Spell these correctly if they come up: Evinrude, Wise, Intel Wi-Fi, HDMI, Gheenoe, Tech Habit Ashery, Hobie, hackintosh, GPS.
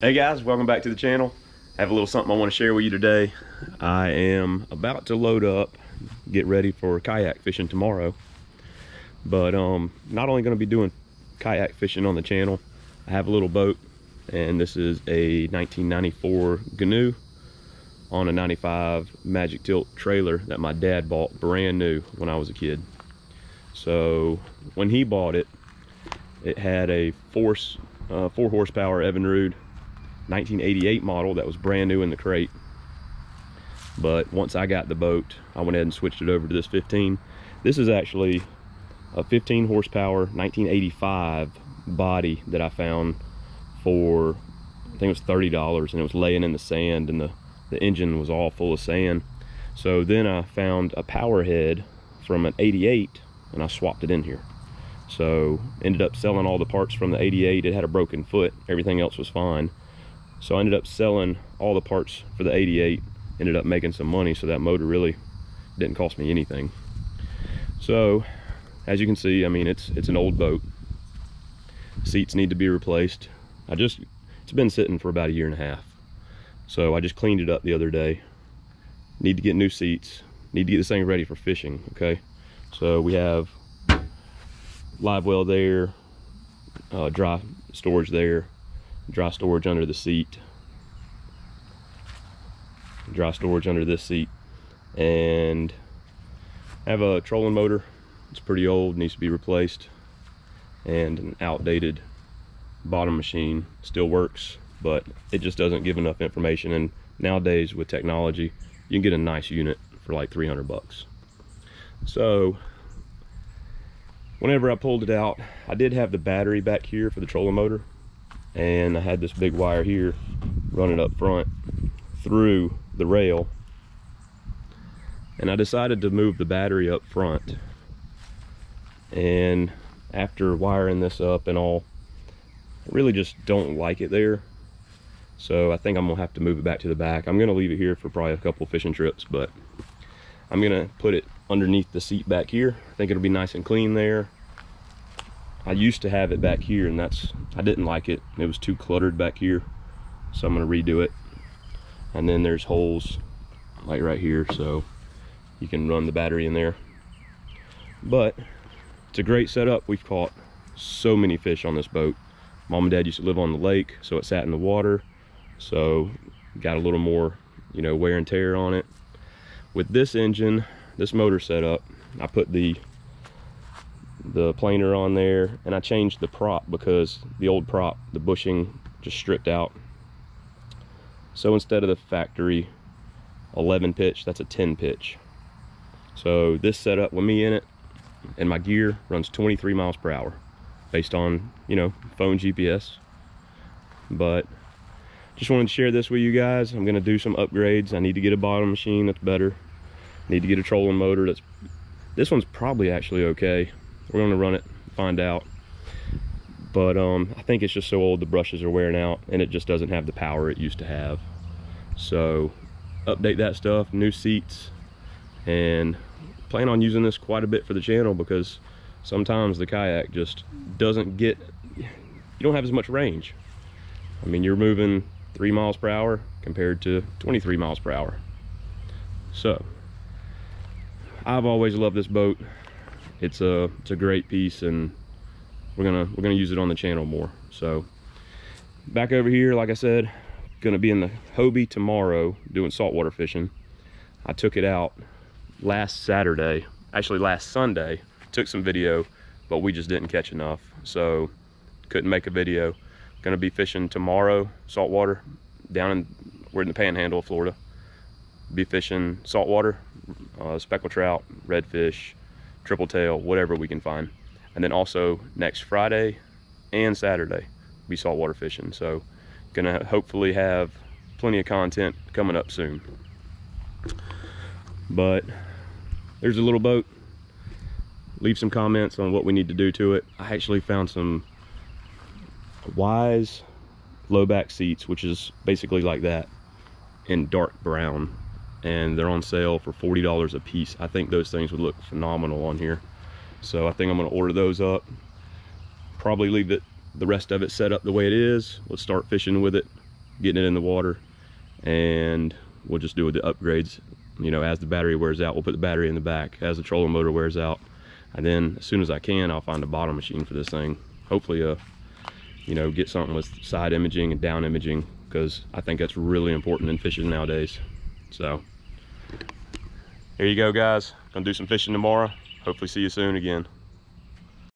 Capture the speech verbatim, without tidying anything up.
Hey guys, welcome back to the channel. I have a little something I want to share with you today. I am about to load up, get ready for kayak fishing tomorrow. But um, not only going to be doing kayak fishing on the channel, I have a little boat, and this is a nineteen ninety-four Gheenoe on a ninety-five Magic Tilt trailer that my dad bought brand new when I was a kid. So when he bought it, it had a four, uh, four horsepower Evinrude nineteen eighty-eight model that was brand new in the crate. But once I got the boat, I went ahead and switched it over to this fifteen. This is actually a fifteen horsepower nineteen eighty-five body that I found for, I think it was thirty dollars, and it was laying in the sand, and the, the engine was all full of sand. So then I found a power head from an eighty-eight and I swapped it in here. So ended up selling all the parts from the eighty-eight. It had a broken foot, everything else was fine. So I ended up selling all the parts for the eighty-eight, ended up making some money, so that motor really didn't cost me anything. So as you can see, I mean, it's it's an old boat. Seats need to be replaced. I just, it's been sitting for about a year and a half. So I just cleaned it up the other day. Need to get new seats. Need to get this thing ready for fishing, okay? So we have live well there, uh, dry storage there, dry storage under the seat, dry storage under this seat, and I have a trolling motor. It's pretty old, needs to be replaced, and an outdated bottom machine. Still works, but it just doesn't give enough information, and nowadays with technology you can get a nice unit for like three hundred bucks. So whenever I pulled it out, I did have the battery back here for the trolling motor, and I had this big wire here running up front through the rail, and I decided to move the battery up front. And after wiring this up and all, I really just don't like it there, so I think I'm gonna have to move it back to the back. I'm gonna leave it here for probably a couple fishing trips, but I'm gonna put it underneath the seat back here. I think it'll be nice and clean there. I used to have it back here, and that's, I didn't like it. It was too cluttered back here, so I'm gonna redo it. And then there's holes like right here, so you can run the battery in there. But it's a great setup. We've caught so many fish on this boat. Mom and Dad used to live on the lake, so it sat in the water, so got a little more, you know, wear and tear on it. With this engine, this motor setup, I put the the planer on there, and I changed the prop because the old prop, the bushing, just stripped out. So instead of the factory eleven pitch, that's a ten pitch. So this setup with me in it and my gear runs twenty-three miles per hour based on, you know, phone G P S. But just wanted to share this with you guys. I'm gonna do some upgrades. I need to get a bottom machine that's better. I need to get a trolling motor that's, this one's probably actually okay. We're gonna run it, find out. But um, I think it's just so old, the brushes are wearing out, and it just doesn't have the power it used to have. So update that stuff, new seats, and plan on using this quite a bit for the channel, because sometimes the kayak just doesn't get, you don't have as much range. I mean, you're moving three miles per hour compared to twenty-three miles per hour. So I've always loved this boat. It's a, it's a great piece, and we're gonna we're gonna use it on the channel more. So back over here, like I said, gonna be in the Hobie tomorrow doing saltwater fishing. I took it out last Saturday, actually last Sunday, took some video, but we just didn't catch enough, so couldn't make a video. Gonna be fishing tomorrow, saltwater, down in, we're in the Panhandle of Florida. Be fishing saltwater, uh, speckled trout, redfish, triple tail, whatever we can find. And then also next Friday and Saturday be saltwater fishing, so gonna hopefully have plenty of content coming up soon. But there's a little boat. Leave some comments on what we need to do to it. I actually found some Wise low back seats, which is basically like that in dark brown, and they're on sale for forty dollars a piece. I think those things would look phenomenal on here. So I think I'm gonna order those up. Probably leave it, the rest of it set up the way it is. Let's start fishing with it. getting it in the water, and we'll just do with the upgrades. You know, as the battery wears out, we'll put the battery in the back. As the trolling motor wears out, and then as soon as I can, I'll find a bottle machine for this thing. Hopefully, uh, you know, get something with side imaging and down imaging, because I think that's really important in fishing nowadays. So there you go, guys. Gonna do some fishing tomorrow. Hopefully see you soon again.